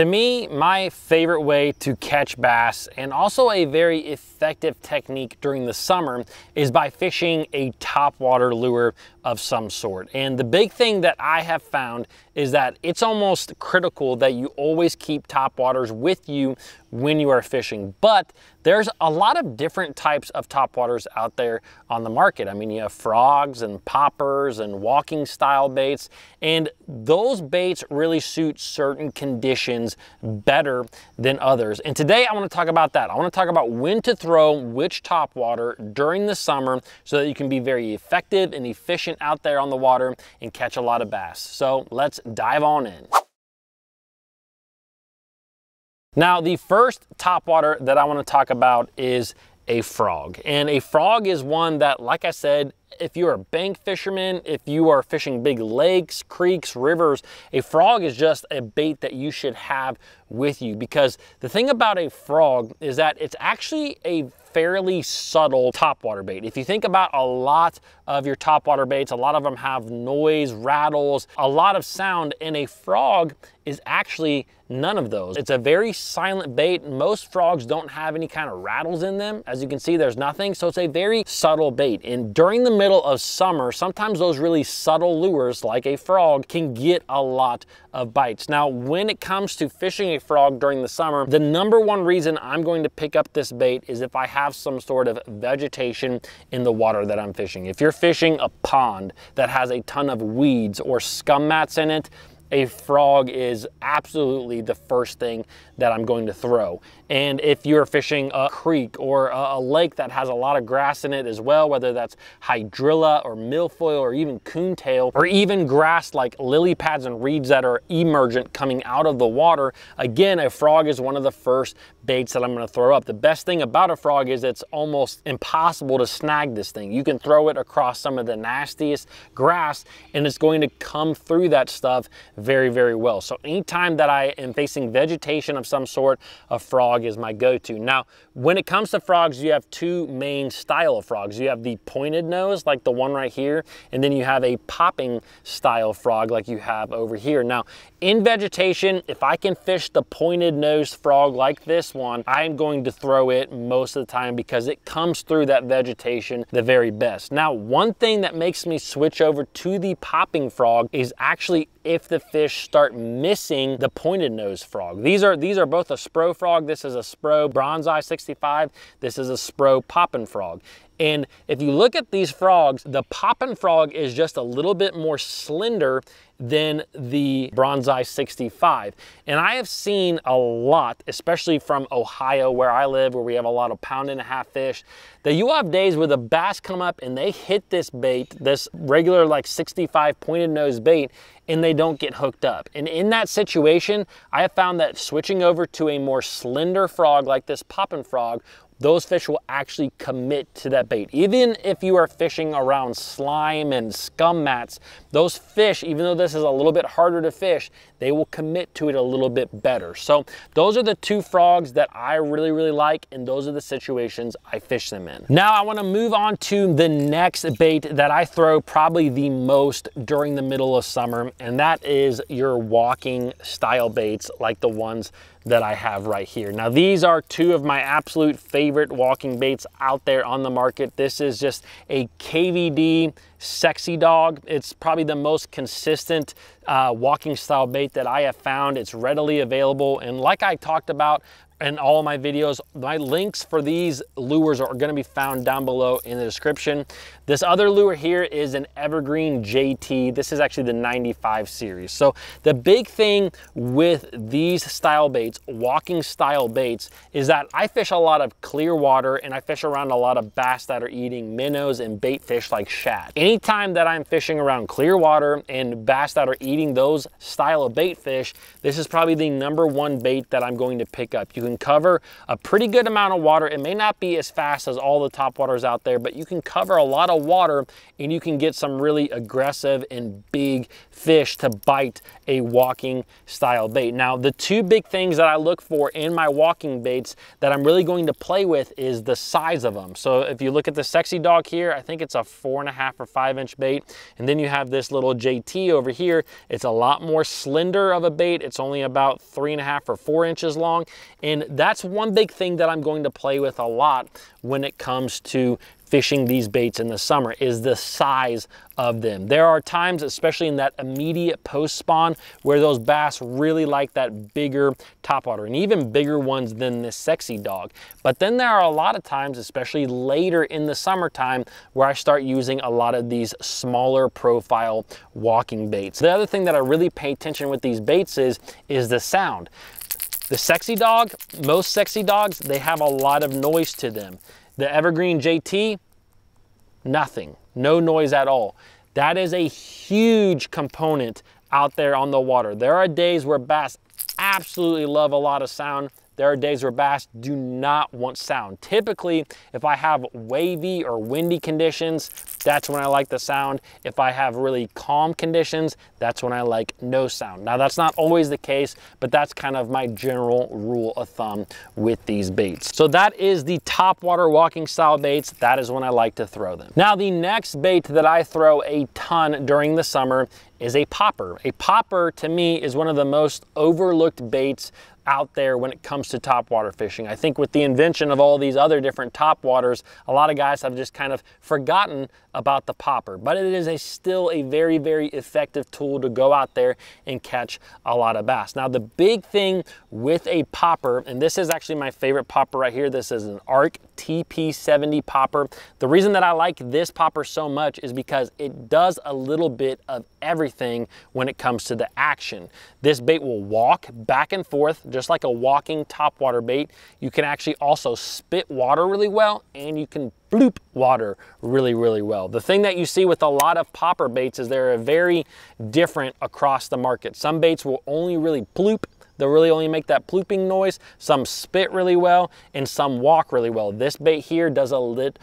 To me, my favorite way to catch bass and also a very effective technique during the summer is by fishing a topwater lure of some sort. And the big thing that I have found is that it's almost critical that you always keep topwaters with you when you are fishing. But there's a lot of different types of topwaters out there on the market. I mean, you have frogs and poppers and walking style baits, and those baits really suit certain conditions better than others. And today I want to talk about that. I want to talk about when to throw which topwater during the summer so that you can be very effective and efficient out there on the water and catch a lot of bass. So let's dive on in. Now, the first topwater that I want to talk about is a frog. And a frog is one that, like I said, if you're a bank fisherman, if you are fishing big lakes, creeks, rivers, a frog is just a bait that you should have with you, because the thing about a frog is that it's actually a fairly subtle topwater bait. If you think about a lot of your topwater baits, a lot of them have noise, rattles, a lot of sound, and a frog is actually none of those. It's a very silent bait. Most frogs don't have any kind of rattles in them. As you can see, there's nothing, so it's a very subtle bait. And during the middle of summer, sometimes those really subtle lures like a frog can get a lot of bites. Now, when it comes to fishing a frog during the summer, the number one reason I'm going to pick up this bait is if I have some sort of vegetation in the water that I'm fishing. If you're fishing a pond that has a ton of weeds or scum mats in it, a frog is absolutely the first thing that I'm going to throw. And if you're fishing a creek or a lake that has a lot of grass in it as well, whether that's hydrilla or milfoil or even coontail, or even grass like lily pads and reeds that are emergent coming out of the water, again, a frog is one of the first baits that I'm gonna throw up. The best thing about a frog is it's almost impossible to snag this thing. You can throw it across some of the nastiest grass and it's going to come through that stuff very, very well. So anytime that I am facing vegetation of some sort, a frog is my go-to. Now, when it comes to frogs, you have two main style of frogs. You have the pointed nose, like the one right here, and then you have a popping style frog like you have over here. Now, in vegetation, if I can fish the pointed nose frog like this one, I'm going to throw it most of the time because it comes through that vegetation the very best. Now, one thing that makes me switch over to the popping frog is actually if the fish start missing the pointed nose frog. These are both a Spro frog. This is a Spro Bronze Eye 65. This is a Spro Poppin' Frog. And if you look at these frogs, the poppin' frog is just a little bit more slender than the Bronze Eye 65. And I have seen a lot, especially from Ohio where I live, where we have a lot of 1.5-pound fish, that you have days where the bass come up and they hit this bait, this regular like 65 pointed nose bait, and they don't get hooked up. And in that situation, I have found that switching over to a more slender frog like this poppin' frog, those fish will actually commit to that bait. Even if you are fishing around slime and scum mats, those fish, even though this is a little bit harder to fish, they will commit to it a little bit better. So those are the two frogs that I really, really like, and those are the situations I fish them in. Now I wanna move on to the next bait that I throw probably the most during the middle of summer, and that is your walking style baits like the ones that I have right here. Now, these are two of my absolute favorite walking baits out there on the market. This is just a KVD Sexy Dog. It's probably the most consistent walking style bait that I have found. It's readily available, and like I talked about in all of my videos, my links for these lures are gonna be found down below in the description. This other lure here is an Evergreen JT. This is actually the 95 series. So the big thing with these style baits, walking style baits, is that I fish a lot of clear water and I fish around a lot of bass that are eating minnows and bait fish like shad. Anytime that I'm fishing around clear water and bass that are eating those style of bait fish, this is probably the number one bait that I'm going to pick up. You can cover a pretty good amount of water. It may not be as fast as all the topwaters out there, but you can cover a lot of water and you can get some really aggressive and big fish to bite a walking style bait. Now, the two big things that I look for in my walking baits that I'm really going to play with is the size of them. So if you look at the Sexy Dog here, I think it's a 4.5 or 5 5-inch bait. And then you have this little JT over here. It's a lot more slender of a bait. It's only about 3.5 or 4 inches long. And that's one big thing that I'm going to play with a lot when it comes to fishing these baits in the summer, is the size of them. There are times, especially in that immediate post spawn, where those bass really like that bigger topwater, and even bigger ones than this Sexy Dog. But then there are a lot of times, especially later in the summertime, where I start using a lot of these smaller profile walking baits. The other thing that I really pay attention with these baits is the sound. The Sexy Dog, most Sexy Dogs, they have a lot of noise to them. The Evergreen JT, nothing, no noise at all. That is a huge component out there on the water. There are days where bass absolutely love a lot of sound. There are days where bass do not want sound. Typically, if I have wavy or windy conditions, that's when I like the sound. If I have really calm conditions, that's when I like no sound. Now, that's not always the case, but that's kind of my general rule of thumb with these baits. So that is the topwater walking style baits. That is when I like to throw them. Now, the next bait that I throw a ton during the summer is a popper. A popper, to me, is one of the most overlooked baits out there when it comes to topwater fishing. I think with the invention of all these other different topwaters, a lot of guys have just kind of forgotten about the popper, but it is still a very, very effective tool to go out there and catch a lot of bass. Now, the big thing with a popper, and this is actually my favorite popper right here, this is an ARC TP70 popper. The reason that I like this popper so much is because it does a little bit of everything when it comes to the action. This bait will walk back and forth, just like a walking topwater bait. You can actually also spit water really well, and you can bloop water really, really well. The thing that you see with a lot of popper baits is they're very different across the market. Some baits will only really bloop. They'll really only make that plooping noise. Some spit really well, and some walk really well. This bait here does a little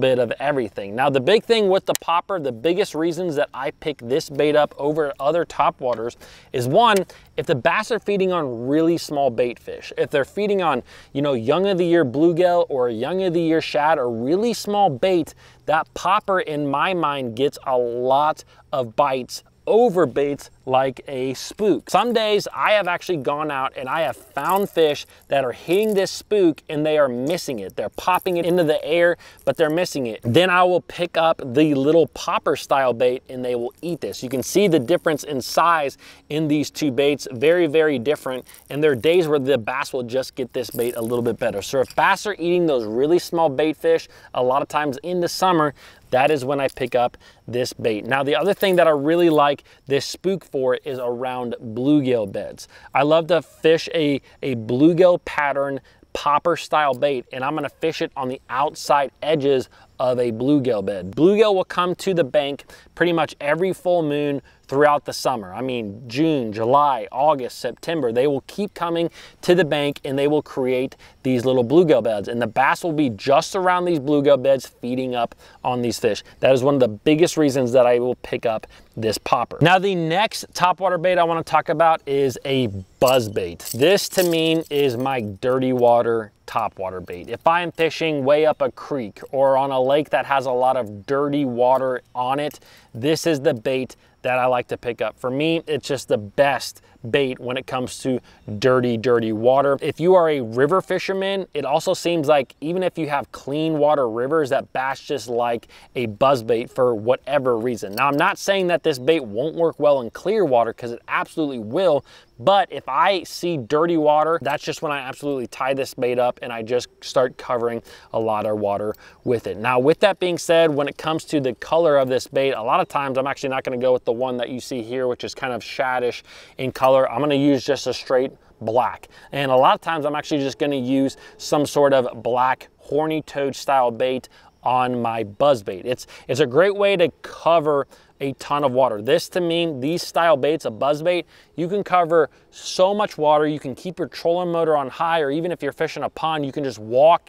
bit of everything. Now, the big thing with the popper, the biggest reasons that I pick this bait up over other topwaters is, one, if the bass are feeding on really small bait fish, if they're feeding on, you know, young of the year bluegill or young of the year shad or really small bait, that popper in my mind gets a lot of bites over baits like a spook. Some days I have actually gone out and I have found fish that are hitting this spook and they are missing it. They're popping it into the air, but they're missing it. Then I will pick up the little popper style bait and they will eat this. You can see the difference in size in these two baits, very, very different. And there are days where the bass will just get this bait a little bit better. So if bass are eating those really small bait fish, a lot of times in the summer, that is when I pick up this bait. Now, the other thing that I really like this spook for is around bluegill beds. I love to fish a bluegill pattern popper style bait, and I'm gonna fish it on the outside edges of a bluegill bed. Bluegill will come to the bank pretty much every full moon throughout the summer. I mean, June, July, August, September, they will keep coming to the bank and they will create these little bluegill beds. And the bass will be just around these bluegill beds feeding up on these fish. That is one of the biggest reasons that I will pick up this popper. Now, the next topwater bait I wanna talk about is a buzzbait. This, to me, is my dirty water topwater bait. If I'm fishing way up a creek or on a lake that has a lot of dirty water on it, this is the bait that I like to pick up. For me, it's just the best bait when it comes to dirty, dirty water. If you are a river fisherman, it also seems like even if you have clean water rivers, that bass just like a buzzbait for whatever reason. Now, I'm not saying that this bait won't work well in clear water, because it absolutely will, but if I see dirty water, that's just when I absolutely tie this bait up and I just start covering a lot of water with it. Now, with that being said, when it comes to the color of this bait, a lot of times I'm actually not gonna go with the one that you see here, which is kind of shadish in color. I'm gonna use just a straight black. And a lot of times I'm actually just gonna use some sort of black horny toad style bait on my buzzbait. It's a great way to cover a ton of water. This, to me, these style baits, a buzzbait, you can cover so much water. You can keep your trolling motor on high, or even if you're fishing a pond, you can just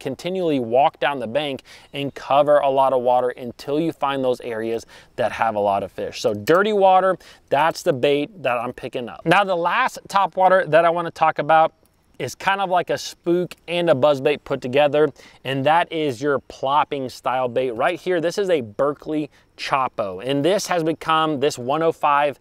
continually walk down the bank and cover a lot of water until you find those areas that have a lot of fish. So dirty water, that's the bait that I'm picking up. Now, the last topwater that I want to talk about is kind of like a spook and a buzzbait put together, and that is your plopping style bait right here. This is a Berkley Choppo. And this has become, this 105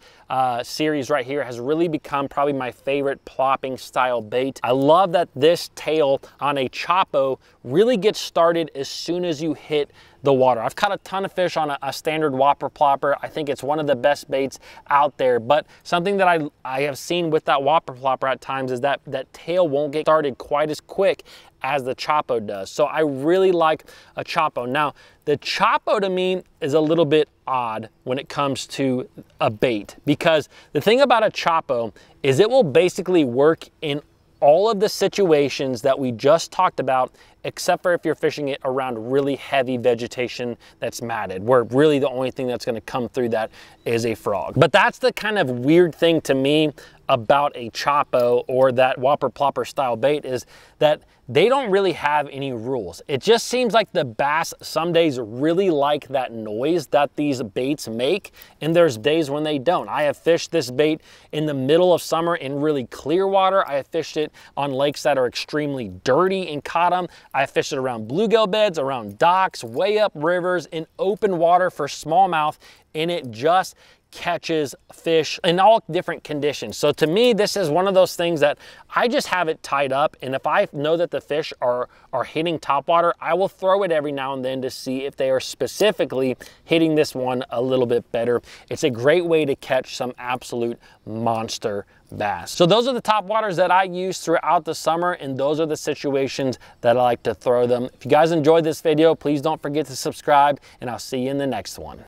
series right here has really become probably my favorite plopping style bait. I love that this tail on a Choppo really gets started as soon as you hit the water. I've caught a ton of fish on a standard whopper plopper. I think it's one of the best baits out there, but something that I have seen with that whopper plopper at times is that that tail won't get started quite as quick as the Choppo does. So I really like a Choppo. Now, the Choppo to me is a little bit odd when it comes to a bait, because the thing about a Choppo is it will basically work in all of the situations that we just talked about, except for if you're fishing it around really heavy vegetation that's matted, where really the only thing that's gonna come through that is a frog. But that's the kind of weird thing to me about a Choppo or that whopper plopper style bait, is that they don't really have any rules. It just seems like the bass some days really like that noise that these baits make, and there's days when they don't. I have fished this bait in the middle of summer in really clear water. I have fished it on lakes that are extremely dirty and caught them. I fished it around bluegill beds, around docks, way up rivers, in open water for smallmouth, and it just catches fish in all different conditions. So to me, this is one of those things that I just have it tied up, and if I know that the fish are hitting topwater, I will throw it every now and then to see if they are specifically hitting this one a little bit better. It's a great way to catch some absolute monster bass. So those are the top waters that I use throughout the summer, and those are the situations that I like to throw them. If you guys enjoyed this video, please don't forget to subscribe, and I'll see you in the next one.